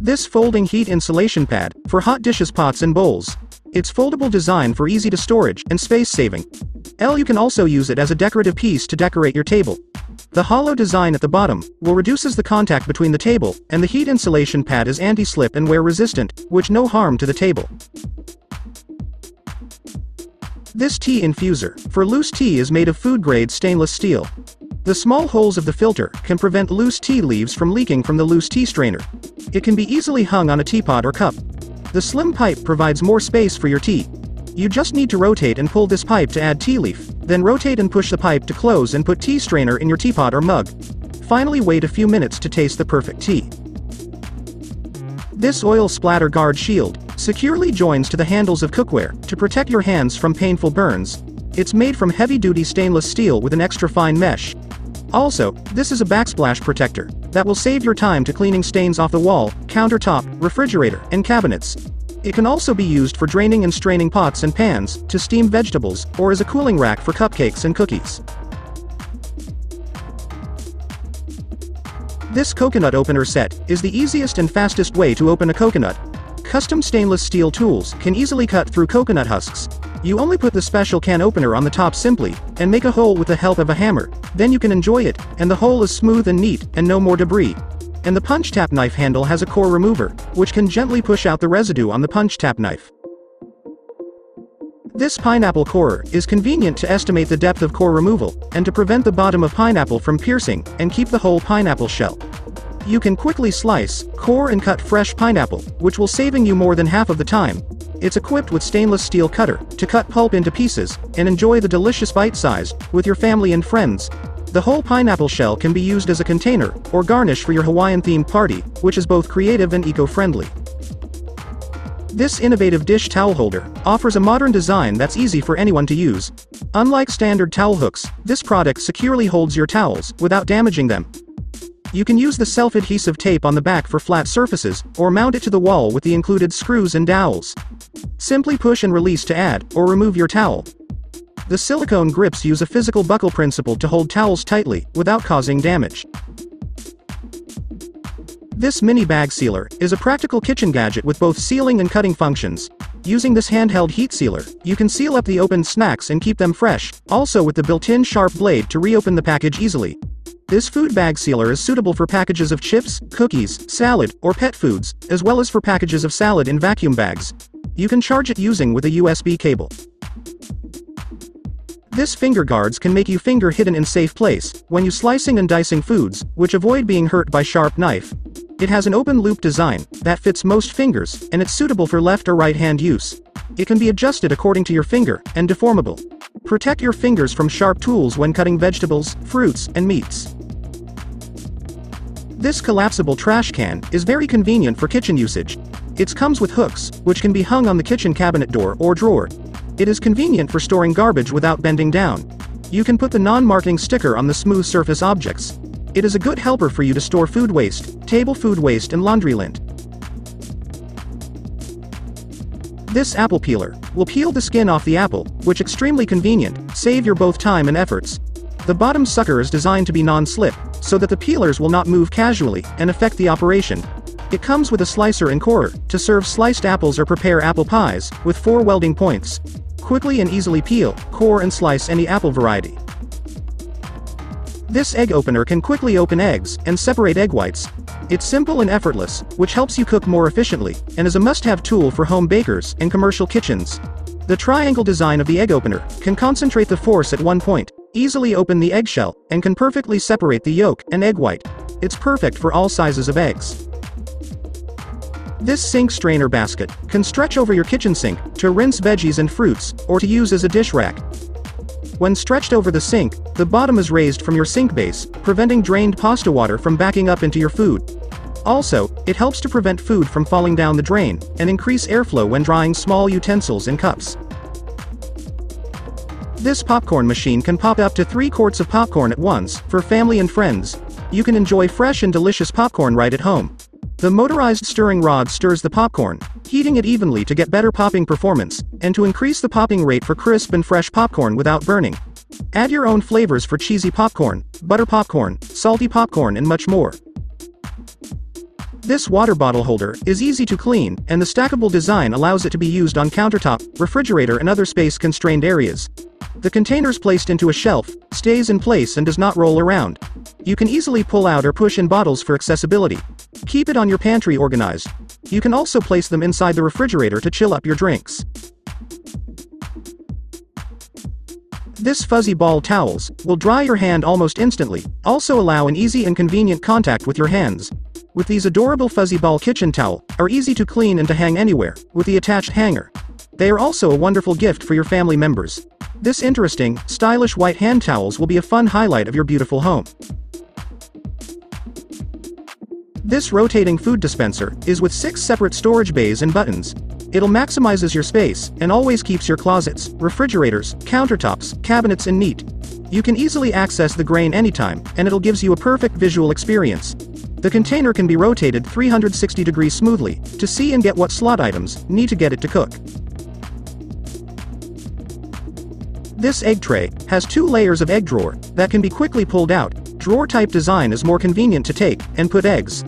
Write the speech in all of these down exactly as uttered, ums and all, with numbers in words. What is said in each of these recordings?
This folding heat insulation pad, for hot dishes, pots and bowls. It's foldable design for easy to storage and space saving. You can also use it as a decorative piece to decorate your table. The hollow design at the bottom will reduces the contact between the table and the heat insulation pad is anti-slip and wear resistant, which no harm to the table. This tea infuser for loose tea is made of food grade stainless steel. The small holes of the filter can prevent loose tea leaves from leaking from the loose tea strainer. It can be easily hung on a teapot or cup. The slim pipe provides more space for your tea. You just need to rotate and pull this pipe to add tea leaf, then rotate and push the pipe to close and put tea strainer in your teapot or mug. Finally wait a few minutes to taste the perfect tea. This oil splatter guard shield securely joins to the handles of cookware to protect your hands from painful burns. It's made from heavy-duty stainless steel with an extra fine mesh. Also, this is a backsplash protector that will save your time to cleaning stains off the wall, countertop, refrigerator, and cabinets. It can also be used for draining and straining pots and pans, to steam vegetables, or as a cooling rack for cupcakes and cookies. This coconut opener set is the easiest and fastest way to open a coconut. Custom stainless steel tools can easily cut through coconut husks. You only put the special can opener on the top simply, and make a hole with the help of a hammer, then you can enjoy it, and the hole is smooth and neat, and no more debris. And the punch tap knife handle has a core remover, which can gently push out the residue on the punch tap knife. This pineapple corer is convenient to estimate the depth of core removal, and to prevent the bottom of pineapple from piercing, and keep the whole pineapple shell. You can quickly slice, core and cut fresh pineapple, which will saving you more than half of the time. It's equipped with stainless steel cutter, to cut pulp into pieces, and enjoy the delicious bite-sized, with your family and friends. The whole pineapple shell can be used as a container, or garnish for your Hawaiian-themed party, which is both creative and eco-friendly. This innovative dish towel holder offers a modern design that's easy for anyone to use. Unlike standard towel hooks, this product securely holds your towels, without damaging them. You can use the self-adhesive tape on the back for flat surfaces, or mount it to the wall with the included screws and dowels. Simply push and release to add, or remove your towel. The silicone grips use a physical buckle principle to hold towels tightly, without causing damage. This mini bag sealer is a practical kitchen gadget with both sealing and cutting functions. Using this handheld heat sealer, you can seal up the opened snacks and keep them fresh, also with the built-in sharp blade to reopen the package easily. This food bag sealer is suitable for packages of chips, cookies, salad, or pet foods, as well as for packages of salad in vacuum bags. You can charge it using with a U S B cable. This finger guards can make you finger hidden in safe place, when you slicing and dicing foods, which avoid being hurt by sharp knife. It has an open loop design, that fits most fingers, and it's suitable for left or right hand use. It can be adjusted according to your finger, and deformable. Protect your fingers from sharp tools when cutting vegetables, fruits, and meats. This collapsible trash can is very convenient for kitchen usage. It comes with hooks, which can be hung on the kitchen cabinet door or drawer. It is convenient for storing garbage without bending down. You can put the non-marking sticker on the smooth surface objects. It is a good helper for you to store food waste, table food waste and laundry lint. This apple peeler will peel the skin off the apple, which extremely convenient, save your both time and efforts. The bottom sucker is designed to be non-slip, so that the peelers will not move casually, and affect the operation. It comes with a slicer and corer, to serve sliced apples or prepare apple pies, with four welding points. Quickly and easily peel, core and slice any apple variety. This egg opener can quickly open eggs, and separate egg whites. It's simple and effortless, which helps you cook more efficiently, and is a must-have tool for home bakers, and commercial kitchens. The triangle design of the egg opener, can concentrate the force at one point, easily open the eggshell, and can perfectly separate the yolk, and egg white. It's perfect for all sizes of eggs. This sink strainer basket can stretch over your kitchen sink, to rinse veggies and fruits, or to use as a dish rack. When stretched over the sink, the bottom is raised from your sink base, preventing drained pasta water from backing up into your food. Also, it helps to prevent food from falling down the drain, and increase airflow when drying small utensils and cups. This popcorn machine can pop up to three quarts of popcorn at once, for family and friends. You can enjoy fresh and delicious popcorn right at home. The motorized stirring rod stirs the popcorn, heating it evenly to get better popping performance, and to increase the popping rate for crisp and fresh popcorn without burning. Add your own flavors for cheesy popcorn, butter popcorn, salty popcorn and much more. This water bottle holder is easy to clean, and the stackable design allows it to be used on countertop, refrigerator and other space-constrained areas. The container's placed into a shelf, stays in place and does not roll around. You can easily pull out or push in bottles for accessibility. Keep it on your pantry organized. You can also place them inside the refrigerator to chill up your drinks. This fuzzy ball towels will dry your hand almost instantly, also allow an easy and convenient contact with your hands. With these adorable fuzzy ball kitchen towel, are easy to clean and to hang anywhere, with the attached hanger. They are also a wonderful gift for your family members. This interesting, stylish white hand towels will be a fun highlight of your beautiful home. This rotating food dispenser is with six separate storage bays and buttons. It'll maximizes your space, and always keeps your closets, refrigerators, countertops, cabinets in neat. You can easily access the grain anytime, and it'll gives you a perfect visual experience. The container can be rotated three hundred sixty degrees smoothly, to see and get what slot items need to get it to cook. This egg tray has two layers of egg drawer, that can be quickly pulled out. Drawer type design is more convenient to take, and put eggs.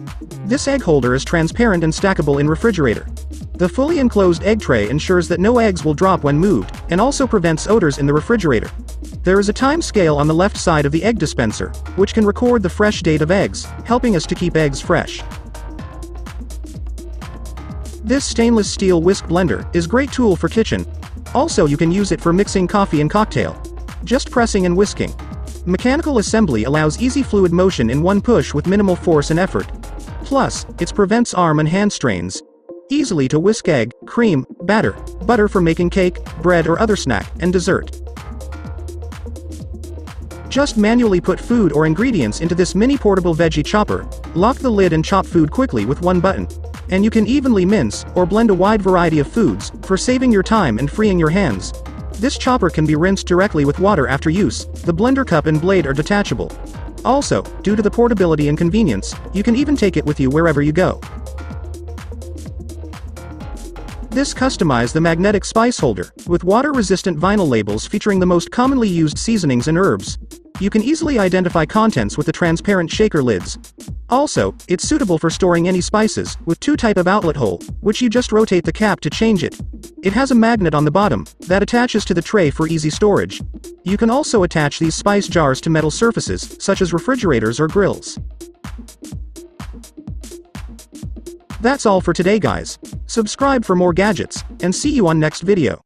This egg holder is transparent and stackable in refrigerator. The fully enclosed egg tray ensures that no eggs will drop when moved, and also prevents odors in the refrigerator. There is a time scale on the left side of the egg dispenser, which can record the fresh date of eggs, helping us to keep eggs fresh. This stainless steel whisk blender is a great tool for kitchen. Also you can use it for mixing coffee and cocktail. Just pressing and whisking. Mechanical assembly allows easy fluid motion in one push with minimal force and effort. Plus, it prevents arm and hand strains. Easily to whisk egg, cream, batter, butter for making cake, bread or other snack, and dessert. Just manually put food or ingredients into this mini portable veggie chopper, lock the lid and chop food quickly with one button. And you can evenly mince, or blend a wide variety of foods, for saving your time and freeing your hands. This chopper can be rinsed directly with water after use, the blender cup and blade are detachable. Also, due to the portability and convenience, you can even take it with you wherever you go. This customize the magnetic spice holder, with water-resistant vinyl labels featuring the most commonly used seasonings and herbs. You can easily identify contents with the transparent shaker lids. Also, it's suitable for storing any spices, with two type of outlet hole, which you just rotate the cap to change it. It has a magnet on the bottom, that attaches to the tray for easy storage. You can also attach these spice jars to metal surfaces, such as refrigerators or grills. That's all for today guys. Subscribe for more gadgets, and see you on next video.